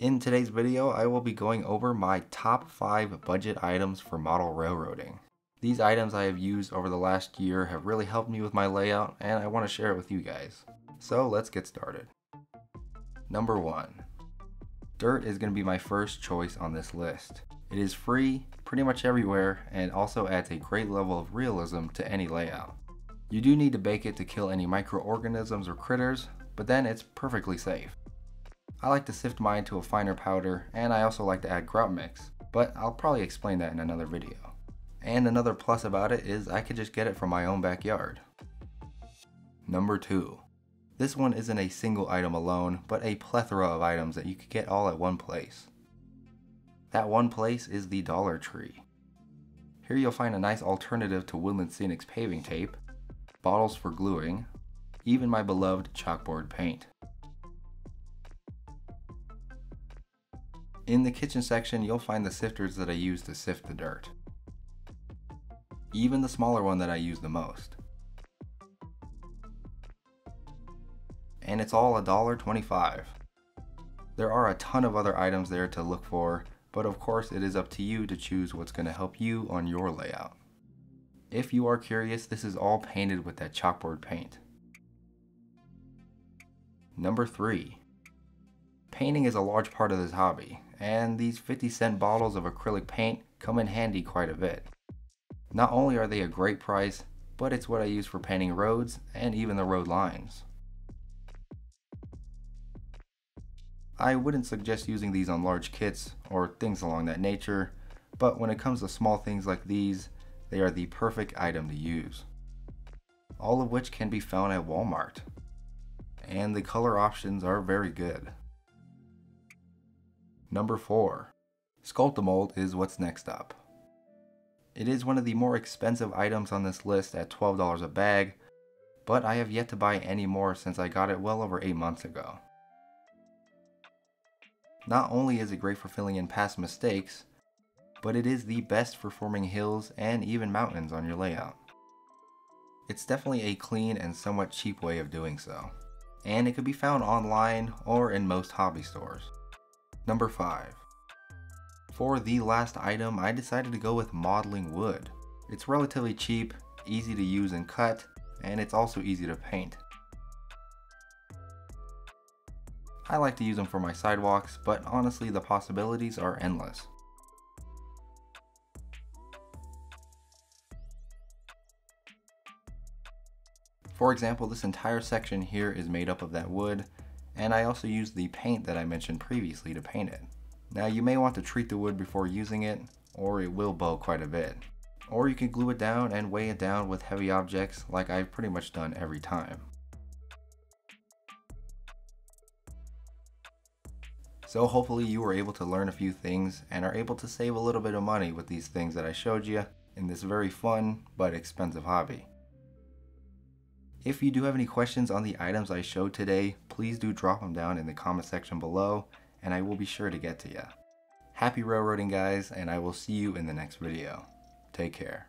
In today's video, I will be going over my top 5 budget items for model railroading. These items I have used over the last year have really helped me with my layout, and I want to share it with you guys. So let's get started. Number 1. Dirt is going to be my first choice on this list. It is free pretty much everywhere and also adds a great level of realism to any layout. You do need to bake it to kill any microorganisms or critters, but then it's perfectly safe. I like to sift mine to a finer powder, and I also like to add grout mix, but I'll probably explain that in another video. And another plus about it is I could just get it from my own backyard. Number 2. This one isn't a single item alone, but a plethora of items that you could get all at one place. That one place is the Dollar Tree. Here you'll find a nice alternative to Woodland Scenics paving tape, bottles for gluing, even my beloved chalkboard paint. In the kitchen section, you'll find the sifters that I use to sift the dirt. Even the smaller one that I use the most. And it's all $1.25. There are a ton of other items there to look for, but of course it is up to you to choose what's going to help you on your layout. If you are curious, this is all painted with that chalkboard paint. Number 3. Painting is a large part of this hobby, and these 50-cent bottles of acrylic paint come in handy quite a bit. Not only are they a great price, but it's what I use for painting roads and even the road lines. I wouldn't suggest using these on large kits or things along that nature, but when it comes to small things like these, they are the perfect item to use. All of which can be found at Walmart. And the color options are very good. Number 4. Sculptamold is what's next up. It is one of the more expensive items on this list at $12 a bag, but I have yet to buy any more since I got it well over 8 months ago. Not only is it great for filling in past mistakes, but it is the best for forming hills and even mountains on your layout. It's definitely a clean and somewhat cheap way of doing so, and it can be found online or in most hobby stores. Number 5. For the last item, I decided to go with modeling wood. It's relatively cheap, easy to use and cut, and it's also easy to paint. I like to use them for my sidewalks, but honestly the possibilities are endless. For example, this entire section here is made up of that wood, and I also use the paint that I mentioned previously to paint it. Now you may want to treat the wood before using it, or it will bow quite a bit. Or you can glue it down and weigh it down with heavy objects like I've pretty much done every time. So hopefully you were able to learn a few things and are able to save a little bit of money with these things that I showed you in this very fun but expensive hobby. If you do have any questions on the items I showed today, please do drop them down in the comment section below, and I will be sure to get to you. Happy railroading, guys, and I will see you in the next video. Take care.